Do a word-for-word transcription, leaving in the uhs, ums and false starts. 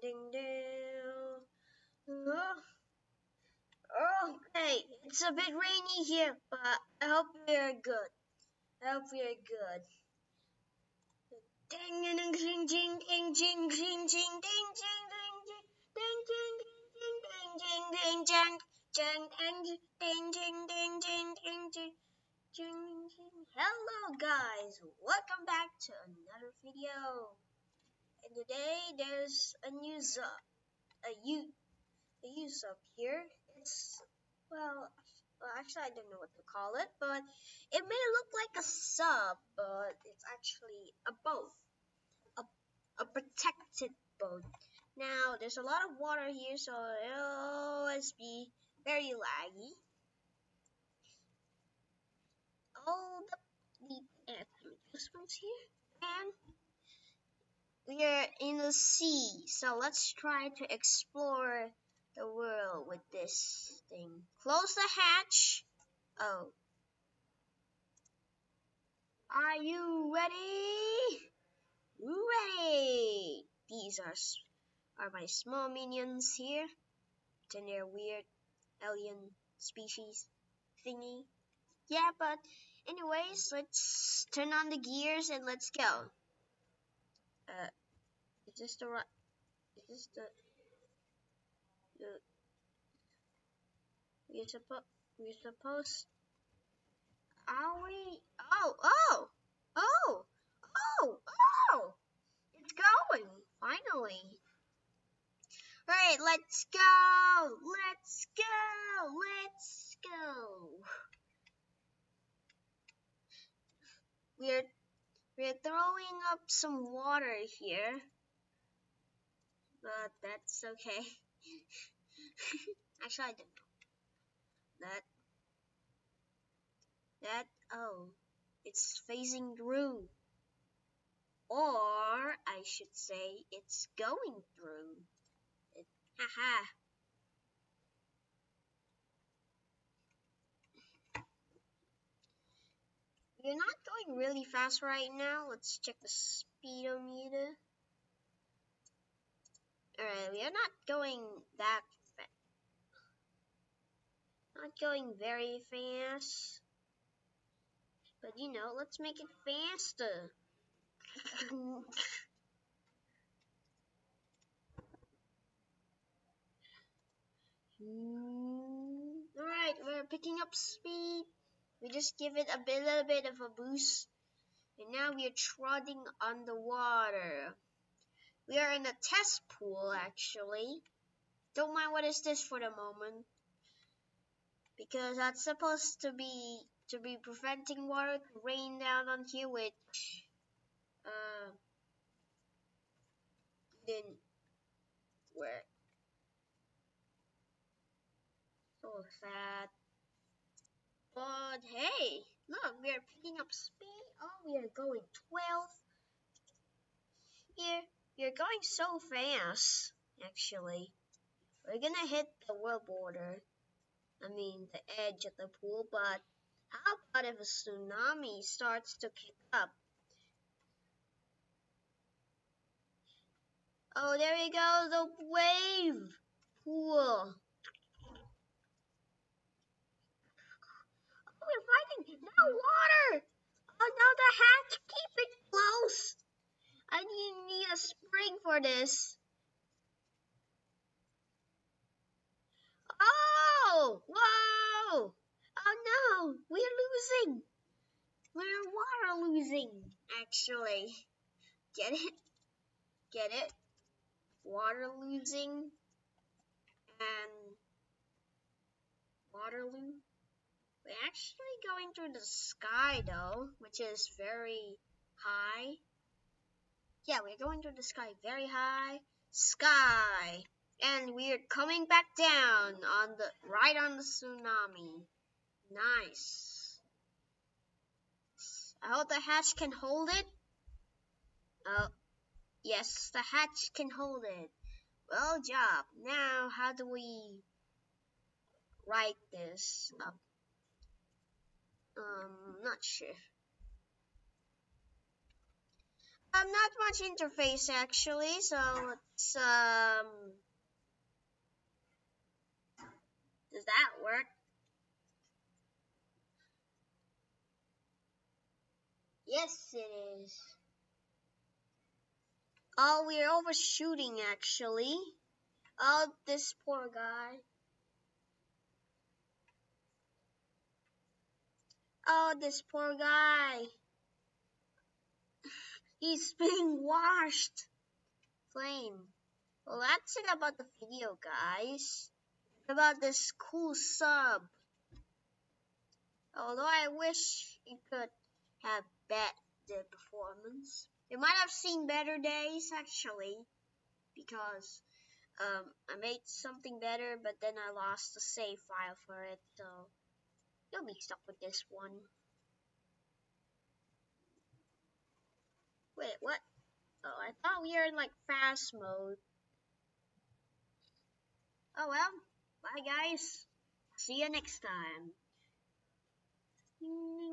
ding ding. Oh. Okay, it's a bit rainy here, but I hope we're good. I hope we're good. Ding ding ding ding ding ding ding ding ding ding ding ding ding ding ding ding ding ding ding ding ding ding ding ding ding ding. Hello guys, welcome back to another video. And today there's a new sub, a you, a new sub here. It's well, well, actually I don't know what to call it, but it may look like a sub, but it's actually a boat, a a protected boat. Now there's a lot of water here, so it'll always be very laggy. All the the entertainment adjustments here, and we are in the sea, so let's try to explore the world with this thing. Close the hatch. Oh. Are you ready? Ready! These are, are my small minions here. And their weird alien species thingy. Yeah, but anyways, let's turn on the gears and let's go. Uh, is this the right, is this the, the, we're supposed, we're supposed, are we, oh, oh, oh, oh, oh, it's going, finally. All right, let's go, let's go, let's go. We're We're throwing up some water here, but that's okay. Actually, I don't know. That, that, oh, it's phasing through. Or, I should say, it's going through. It, haha. We're not going really fast right now. Let's check the speedometer. Alright, we are not going that fast. Not going very fast. But you know, let's make it faster. Alright, we're picking up speed. We just give it a bit, little bit of a boost. And now we are trotting on the water. We are in a test pool, actually. Don't mind what is this for the moment. Because that's supposed to be to be preventing water to rain down on here, which uh, didn't work. So sad. But hey, look, we are picking up speed. Oh, we are going twelve. Here, we are going so fast, actually. We're gonna hit the world border. I mean, the edge of the pool, but how about if a tsunami starts to kick up? Oh, there we go, the wave pool. We're fighting! No water! Oh no, the hatch! Keep it closed! I need, need a spring for this. Oh! Whoa! Oh no! We're losing! We're water losing, actually. Get it? Get it? Water losing and Waterloo. We're actually going through the sky though, which is very high. Yeah, we're going through the sky, very high sky, and we're coming back down on the right on the tsunami. Nice. I hope the hatch can hold it. Oh, yes, the hatch can hold it. Well job. Now, how do we write this up? Um, not sure. Um, not much interface actually, so let's, um, does that work? Yes, it is. Oh, we're overshooting actually. Oh, this poor guy. Oh, this poor guy. He's being washed. Flame. Well, that's it about the video, guys. About this cool sub. Although I wish it could have bet the performance. It might have seen better days, actually. Because um, I made something better, but then I lost the save file for it, so... You'll be stuck with this one. Wait, what? Oh, I thought we were in like fast mode. Oh well. Bye guys. See you next time.